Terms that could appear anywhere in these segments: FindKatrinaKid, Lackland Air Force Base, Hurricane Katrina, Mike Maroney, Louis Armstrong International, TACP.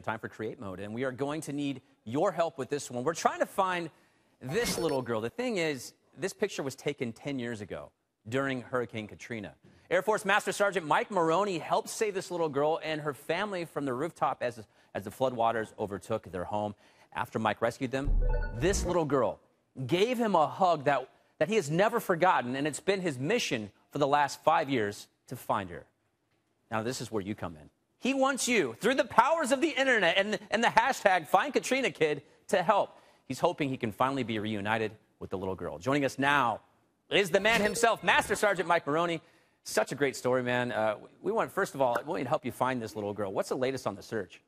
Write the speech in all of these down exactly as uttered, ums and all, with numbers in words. Time for Create Mode, and we are going to need your help with this one. We're trying to find this little girl. The thing is, this picture was taken ten years ago during Hurricane Katrina. Air Force Master Sergeant Mike Maroney helped save this little girl and her family from the rooftop as, as the floodwaters overtook their home. After Mike rescued them, this little girl gave him a hug that, that he has never forgotten, and it's been his mission for the last five years to find her. Now, this is where you come in. He wants you, through the powers of the internet and, and the hashtag FindKatrinaKid, to help. He's hoping he can finally be reunited with the little girl. Joining us now is the man himself, Master Sergeant Mike Maroney. Such a great story, man. Uh, we want, first of all, we want to help you find this little girl. What's the latest on the search?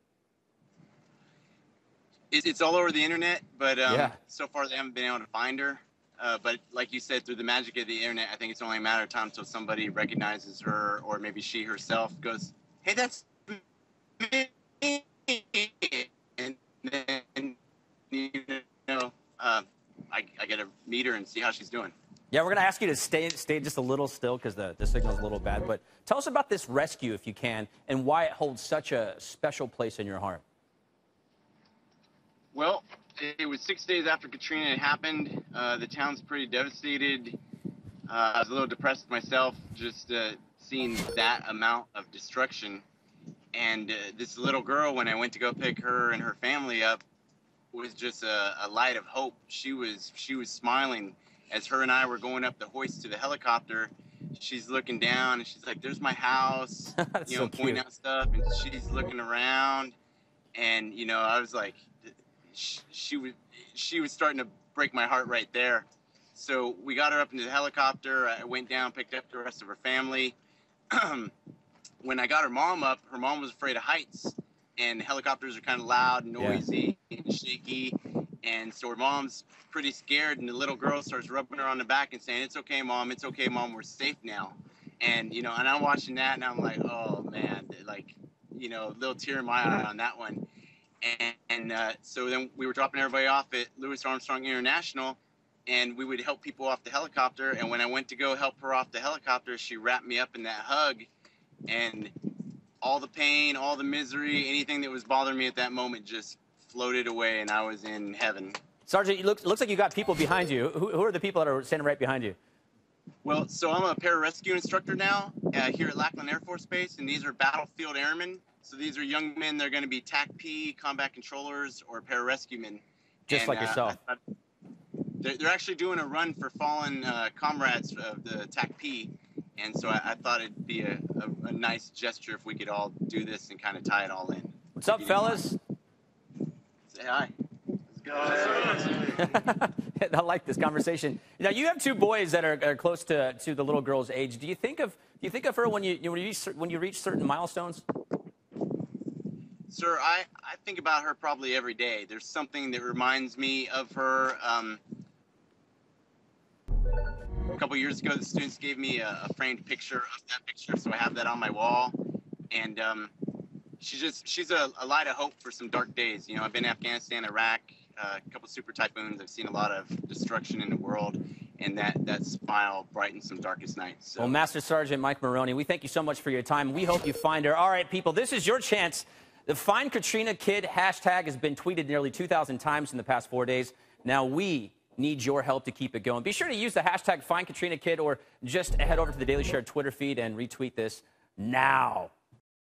It's all over the internet, but um, yeah. So far they haven't been able to find her. Uh, but like you said, through the magic of the internet, I think it's only a matter of time until somebody recognizes her, or maybe she herself goes, "Hey, that's..." And then, you know, uh, I, I get to meet her and see how she's doing. Yeah, we're going to ask you to stay stay just a little still because the, the signal's a little bad. But tell us about this rescue, if you can, and why it holds such a special place in your heart. Well, it was six days after Katrina had happened. Uh, the town's pretty devastated. Uh, I was a little depressed myself just uh, seeing that amount of destruction. And uh, this little girl, when I went to go pick her and her family up, was just a, a light of hope. She was she was smiling as her and I were going up the hoist to the helicopter. She's looking down and she's like, "There's my house," you know, so pointing out stuff. And she's looking around, and you know, I was like, she, she was she was starting to break my heart right there. So we got her up into the helicopter. I went down, picked up the rest of her family. When I got her mom up, her mom was afraid of heights, and helicopters are kind of loud and noisy, yeah, and shaky, and so her mom's pretty scared, and the little girl starts rubbing her on the back and saying, "It's okay, Mom, it's okay, Mom, we're safe now." And, you know, and I'm watching that, and I'm like, oh, man, like, you know, a little tear in my eye on that one. And, and uh, so then we were dropping everybody off at Louis Armstrong International, and we would help people off the helicopter, and when I went to go help her off the helicopter, she wrapped me up in that hug. And all the pain, all the misery, anything that was bothering me at that moment just floated away, and I was in heaven. Sergeant, it looks, looks like you got people behind you. Who, who are the people that are standing right behind you? Well, so I'm a pararescue instructor now uh, here at Lackland Air Force Base, and these are battlefield airmen. So these are young men. They're going to be T A C P, combat controllers, or pararescue men. Just and, like uh, yourself. I, I, they're, they're actually doing a run for fallen uh, comrades of the T A C P. And so I, I thought it'd be a, a, a nice gesture if we could all do this and kind of tie it all in. What's up, fellas? Say hi. Let's go. I like this conversation. Now, you have two boys that are, are close to, to the little girl's age. Do you think of, do you think of her when you, when you, reach, when you reach certain milestones? Sir, I, I think about her probably every day. There's something that reminds me of her. Um, A couple years ago, the students gave me a, a framed picture of that picture, so I have that on my wall. And um, she's just she's a, a light of hope for some dark days. You know, I've been to Afghanistan, Iraq, uh, a couple super typhoons. I've seen a lot of destruction in the world, and that that smile brightens some darkest nights. So. Well, Master Sergeant Mike Maroney, we thank you so much for your time. We hope you find her. All right, people, this is your chance. The Find Katrina Kid hashtag has been tweeted nearly two thousand times in the past four days. Now we need your help to keep it going. Be sure to use the hashtag FindKatrinaKid, or just head over to the Daily Share Twitter feed and retweet this now.